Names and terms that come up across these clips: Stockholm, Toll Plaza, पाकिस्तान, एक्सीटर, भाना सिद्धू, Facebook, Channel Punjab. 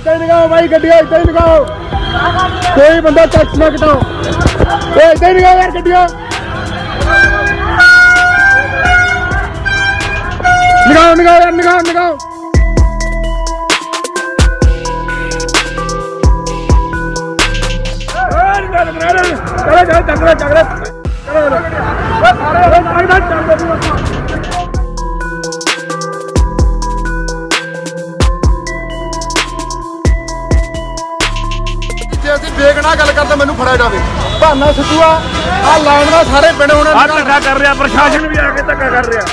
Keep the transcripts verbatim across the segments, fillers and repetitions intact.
इतना ही निकाओ भाई, गड्डिया इतना ही निकाओ, कोई बंदा टैक्स ना कटाओ, इतना ही निकाओ यार गड्डिया निकाओ निकाओ यार निकाओ निकाओ। चलो चलो चलो चलो चलो बेगना गल करता मैनू फड़ा जावे भाना सिद्धू आ लाइन का सारे पिंड होना धक्का कर रहा, प्रशासन भी आके धक्का कर रहा।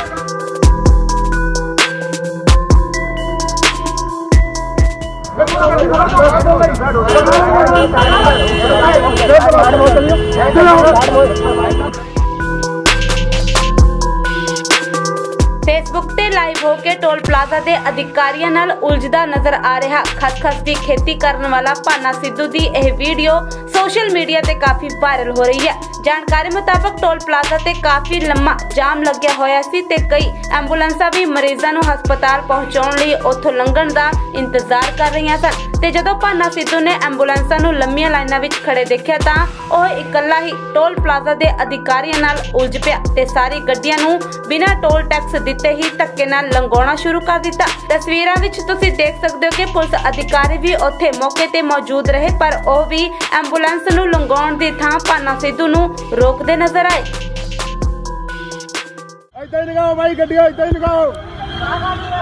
फेसबुक ते लाइव होके टोल प्लाजा दे अधिकारियों नाल उलझदा नजर आ रहा खसखस की खेती करने वाला भाना सिद्धू की यह वीडियो सोशल मीडिया ते काफी वायरल हो रही है। जानकारी मुताबक टोल प्लाजा ते काफी लंबा जाम लग्या होया सी ते कई एंबूलेंसा भी मरीजों नूं हस्पताल पहुंचाने लई उत्थों लंघण दा इंतजार कर रही सन ते जदों भाना सिद्धू ने एंबूलेंसा नूं लंबियां लाइनां विच खड़े देखिया तां ओह इकल्ला ही टोल प्लाजा दे अधिकारियों नाल उलझ पिया ते सारी गड्डियां नूं बिना टोल टैक्स दिते ही धक्के नाल लंघाउणा शुरू कर दिता। तस्वीरां विच तुसीं देख सकदे हो कि पुलिस अधिकारी भी उत्थे मौके ते मौजूद रहे पर ओह भी एंबूलेंस नूं लंघाउण दी थां भाना सिद्धू नूं रोकदे नजर आए। इतना ही निकाओ भाई गड्डिया इतना ही निकाओ,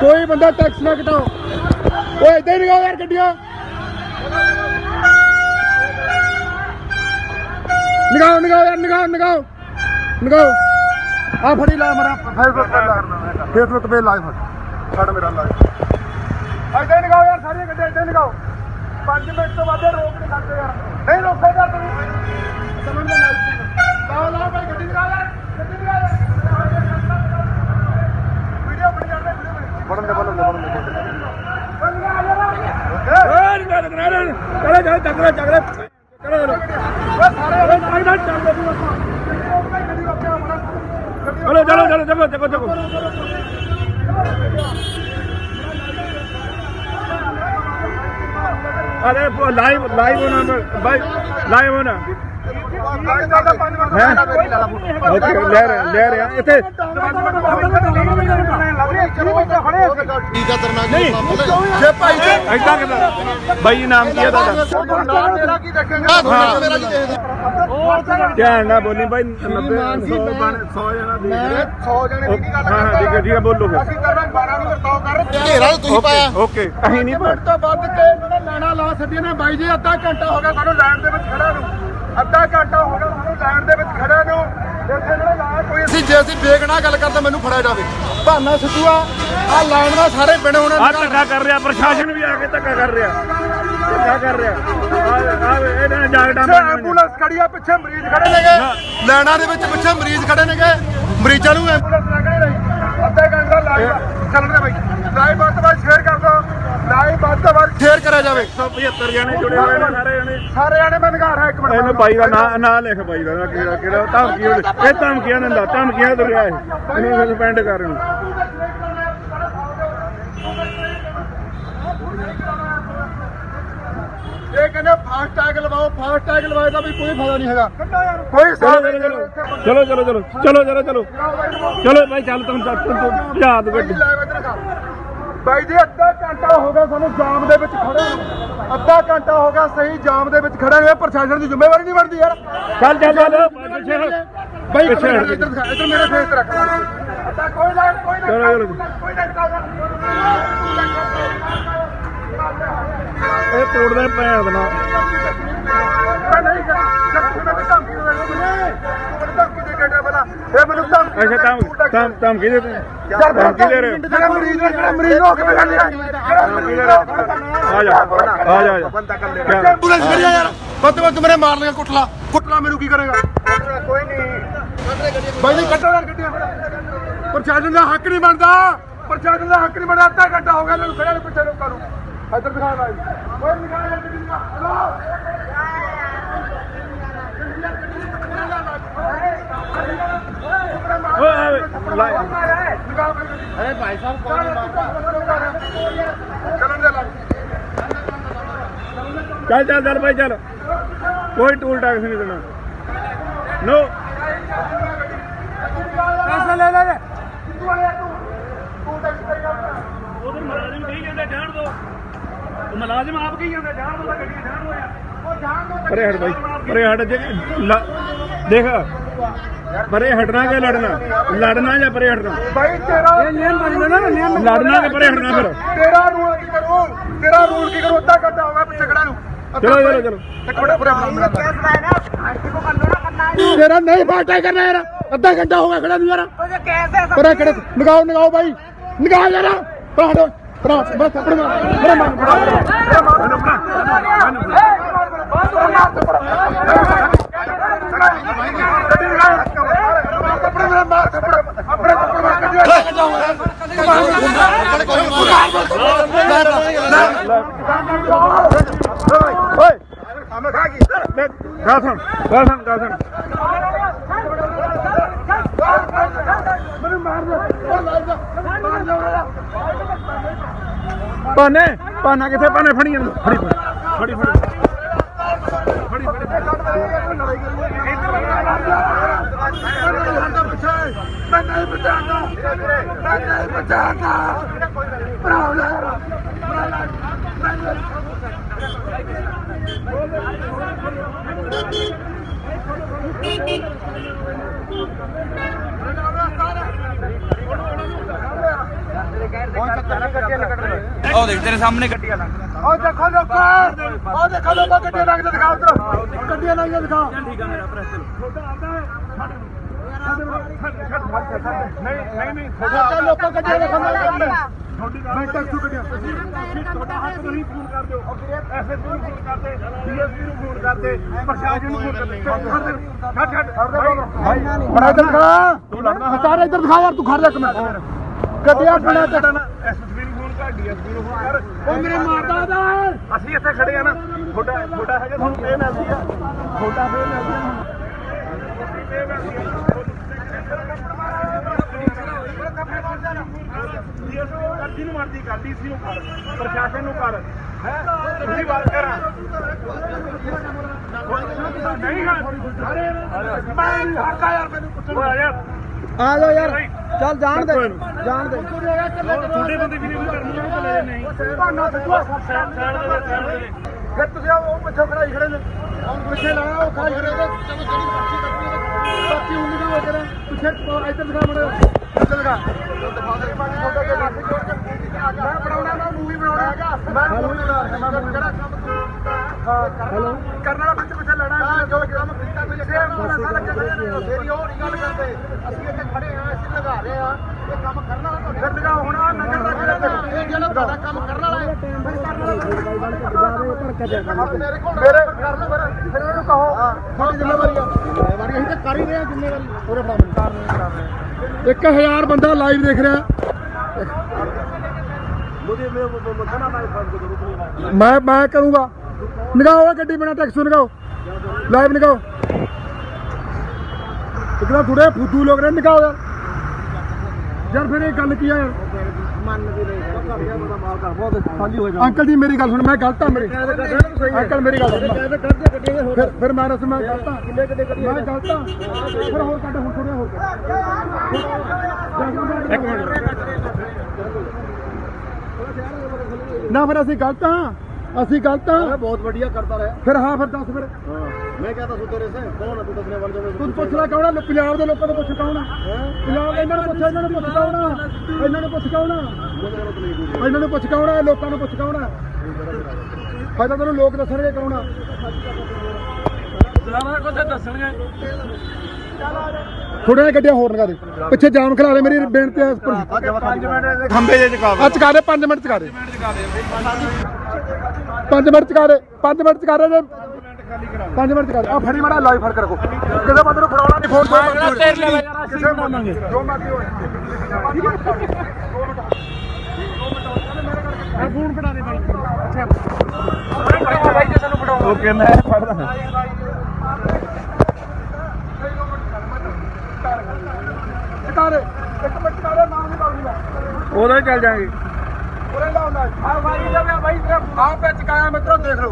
कोई बंदा टैक्स ना कटाओ, ओए इतना ही निकाओ यार गड्डिया निकाओ निकाओ यार निकाओ निकाओ निकाओ। आ फड़ी ला मेरा फेसबुक पे लाइव, फेसबुक पे लाइव फड़ मेरा लाइव। इतना ही निकाओ यार सारी गड्डिया इतना ही निकाओ, पाँच मिनट तो बाद रोक नहीं सकते यार, नहीं रोक सकते यार तुम लाओ लाओ भाई गड्डी निकाओ यार गड्डी निकाओ यार। वीडियो बन जाते बन दे बन दे बन दे चलो चलो चलो चलो चलो चलो चलो देखो देखो देखो अरे लाइव लाइव होना भाई, लाइव होना ले रहे ले रहे इतने भाई नाम किया था क्या है ना बोली भाई सौ जने बोलो ओके अहीं नहीं लाना ला सकती ना भाई जी। अद्धा घंटा हो गया सानू लाइन दे विच खड़ा नूं, अद्धा घंटा हो गया सानू लाइन दे विच खड़ा नूं। ਜੇ ਅਸੀਂ ਬੇਗਨਾ ਗੱਲ ਕਰਦਾ ਮੈਨੂੰ ਫੜਿਆ ਜਾਵੇ ਭਾਨਾ ਸਿੱਧੂ ਆ ਲਾਈਨ ਦਾ ਸਾਰੇ ਪਿੰਡ ਹੁਣ ਧੱਕਾ ਕਰ ਰਿਹਾ, ਪ੍ਰਸ਼ਾਸਨ ਵੀ ਆ ਕੇ ਧੱਕਾ ਕਰ ਰਿਹਾ ਧੱਕਾ ਕਰ ਰਿਹਾ। ਇਹਨਾਂ ਡਾਕਟਰਾਂ ਐਂਬੂਲੈਂਸ ਖੜੀ ਆ, ਪਿੱਛੇ ਮਰੀਜ਼ ਖੜੇ ਨੇਗੇ ਲਾਈਨਾਂ ਦੇ ਵਿੱਚ, ਪਿੱਛੇ ਮਰੀਜ਼ ਖੜੇ ਨੇਗੇ, ਮਰੀਜ਼ਾਂ ਨੂੰ ਐਂਬੂਲੈਂਸ ਲੱਗ ਨਹੀਂ ਰਹੀ। ਅੱਧੇ ਘੰਟਾ ਲਾਈਵ ਚੱਲਣ ਦੇ ਬਾਈ, ਲਾਈਵ ਵੱਧ ਤੋਂ ਵੱਧ ਸ਼ੇਅਰ ਕਰ ਦੋ, ਲਾਈਵ ਵੱਧ ਤੋਂ ਵੱਧ ਸ਼ੇਅਰ ਕਰਿਆ ਜਾਵੇ। एक सौ पचहत्तर ਜਣੇ ਜੁੜੇ ਹੋਏ ਨੇ ਸਾਰੇ ਜਣੇ ਸਾਰੇ ਜਣੇ ਮੈਂ ਨਿਗਾਹ ਰੱਖ। ਇੱਕ ਮਿੰਟ ਇਹਨੂੰ ਬਾਈ ਦਾ ਨਾਂ ਨਾਂ ਲਿਖ, ਬਾਈ ਦਾ ਨਾਂ ਕਿਹੜਾ ਕਿਹੜਾ ਧਮਕੀ ਇਹ ਧਮਕੀਆਂ ਨੇ ਲਾ ਧਮਕੀਆਂ ਦੁਰਿਆ ਇਹ ਇਹਨੂੰ ਸਸਪੈਂਡ ਕਰਨ। ਇਹ ਕਹਿੰਦੇ ਫਾਸਟ ਟੈਗ ਲਵਾਓ, ਫਾਸਟ ਟੈਗ ਲਵਾਏ ਦਾ ਵੀ ਕੋਈ ਫਾਇਦਾ ਨਹੀਂ ਹੈਗਾ ਕੋਈ। ਚਲੋ ਚਲੋ ਚਲੋ ਚਲੋ ਚਲੋ ਚਲੋ ਚਲੋ ਬਾਈ ਚੱਲ ਤੂੰ ਭਜਾ ਦੇ ਗੱਡੀ भाई जी। अद्धा घंटा हो गया सानू जाम दे विच खड़े, अद्धा घंटा हो गया सही जाम दे विच खड़े। प्रशासन की जिम्मेवारी नहीं बनती यार। चल चल भाई इधर मेरा फेस रख, कोई लाइन कोई लाइन कोई लाइन तोड़दा पैर बना मेरे मार लेगा कुटला कुटला मेनू की करेगा कोई नहीं भाई जी। कटो यार गड्डियां, प्रशासन का हक नहीं बनता, प्रशासन का हक नहीं बनता। अद्धा घंटा हो गया खड़े पिछले लोगों को इधर दिखाया अरे भाई साहब चलन दे। चल चल चल भाई चल, कोई टोल टैक्स नहीं देना। नो पैसा ले ले उधर मुलाजिम कही जाता जान दो, मुलाजिम आप कही जाता जान दो, गड्डी जान दो यार। परे हट भाई, परे हट। देख परे हटना क्या लड़ना, लड़ना या परे हटना भाई, तेरा नियम बन ना, नियम लड़ना या परे हटना। फिर तेरा रूल की करो, तेरा रूल की करो, उतना करता होगा पीछे खड़ा हूं। चलो चलो चलो टकड़ा पूरा मामला तेरा नहीं बाटा करना यार, आधा घंटा होगा खड़ा हूं यार। तो कैसे परे खड़े निकालो, निकालो भाई निकाल यार, हटो बस बस अपना मेरा मान बड़ा पाने पाना कितने पाने फड़ी फड़ी फड़ी फड़ी तेरे सामने गड्डियां लग देखो देखो देखो देखो गड्डियां लग दिखाओ, गड्डियां लग दिखाओ। इधर दिखा यार, तू घर रख मैं गड्डियां बना चढ़ाना ਅਸੀਂ ਇੱਥੇ ਖੜੇ ਆ ਨਾ। ਥੋੜਾ ਥੋੜਾ ਹੈਗਾ ਤੁਹਾਨੂੰ ਪੇਨ ਆਸੀ ਆ, ਥੋੜਾ ਪੇਨ ਆਸੀ ਆ, ਤੁਸੀਂ ਪੇਨ ਆਸੀ ਆ। ਇਹ ਸੋ ਗੱਡੀ ਨੂੰ ਮਾਰਦੀ, ਗੱਡੀ ਸੀ ਨੂੰ ਕਰ, ਪ੍ਰਸ਼ਾਸਨ ਨੂੰ ਕਰ ਹੈ। ਤੁਸੀਂ ਬਾਤ ਕਰਾਂ ਨਹੀਂ ਹਾਂ, ਅਰੇ ਮੈਂ ਹਾਕਾ ਯਾਰ ਮੈਨੂੰ ਪੁੱਛੋ ਯਾਰ। ਆ ਲੋ ਯਾਰ चल जान दे जान दे छोटे बंदे भी नहीं करने को ले नहीं भाना सिद्धू साइड साइड दे फिर तुझे वो पीछे खड़ाई खड़े ने और पीछे लाया वो खा खड़े ने बाकी उंगली में वगैरह पीछे इधर दिखा बड़े इधर दिखा दिखा दे पानी फोटो के बाकी जोड़ के मैं बनाऊंगा, मैं मूवी बनाऊंगा, मैं मूवी बनाऊंगा, मैं बड़ा काम हेलो करना कुछ कुछ लड़ा जो काम करता मुझे सारा तेरी और गल करते असली इथे खड़े हैं, इसे लगा रहे हैं। ये काम करना तो फिर लगा होना नगर का किला ये गलत बड़ा काम करना वाला है, फिर करना वाला है। मेरे को मेरे कर लो, फिर इनको कहो थोड़ी जिम्मेदारी है वाली, हम तो कर ही रहे हैं जिम्मेदारी पूरे फराम कर रहे हैं। एक हज़ार बंदा लाइव देख रहा है, मुझे मैं मैं मैं करूंगा निकाओ गड्डी बिना टैक्स निकाओ, लाइव निकाओ। इतना थोड़े फुद्दू लोग ने निकाओ यार यार। फिर एक गल की यार अंकल जी मेरी गल सुन, मैं गलत हूं मेरी अंकल मेरी गल सुन, फिर मैं रस मैं गलत हूं मैं गलत हूं फिर और कट हो थोड़े हो एक मिनट ना फिर असि गलत हां असि गलत हां बहुत बढ़िया करता रहा फिर हां फिर दस फिर मैं कहता सु तेरे से कौन है तू दसने वाले जो तू पूछला कौन है पंजाब के लोगों को पूछ कौन है पंजाब इन्हां ने पूछा इन्हां ने पूछ कौन है इन्हां ने पूछ कौन है इन्हां ने पूछ कौन है लोकां ने पूछ कौन है फायदा तेन लोग दसणगे कौन है जनाना कुछ दसणगे थोड़िया गड्डिया होर लगा दे पिछे जाम खिला दे। मेरी बेनती है खंबे जे चका दे, चका दे पाँच मिनट चका दे, पाँच मिनट चका दे, पाँच मिनट चका दे, पाँच मिनट चका दे। आ फड़ी माड़ा लाइव फड़ के रखो, किसी बंदे नु फड़ाउणा नहीं, फोन किसे मांगांगे जो मर्जी होए। मैं फोन कटा दे भाई, अच्छा भाई जी सानू फड़ाओ। ओके मैं फड़दा चकारे एक मिनट चकारे नाम नहीं पाऊंगा ओदा चल जाएंगे पूरे लाऊंगा। हां भाई जब भाई आप पे चकाया मित्रों देख लो।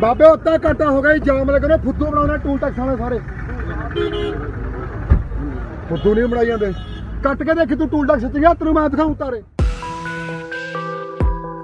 बाबे उतना घाटा हो गया जाम लगना फुद्दू बना टूल टैक्स आना सारे फुद्दू नहीं बनाई जाते कट के देखी तू टूल टैक्स चलिया तेन मैं दिखाऊं तारे।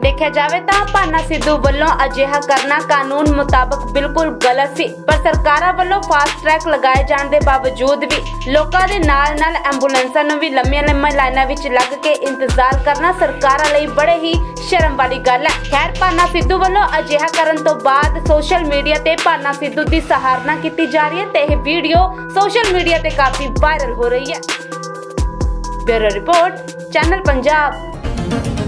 देखा जाए तो भाना सिद्धू वालों अजिहा करना कानून मुताबिक बिल्कुल गलत सी, पर सरकार वालों फास्ट ट्रैक लगाए जाने के बावजूद भी लोगों के नाल नाल एंबुलेंसां नूं भी लंबिया लंबिया लाइनां विच लग के इंतजार करना सरकार लई बड़े ही शर्म वाली गल है। खैर भाना सिद्धू वालों अजिहा करन तो बाद सोशल मीडिया ते भाना सिद्धू की सराहना की जा रही है ते यह वीडियो सोशल मीडिया ते काफी वायरल हो रही है। Bureau report, channel Punjab.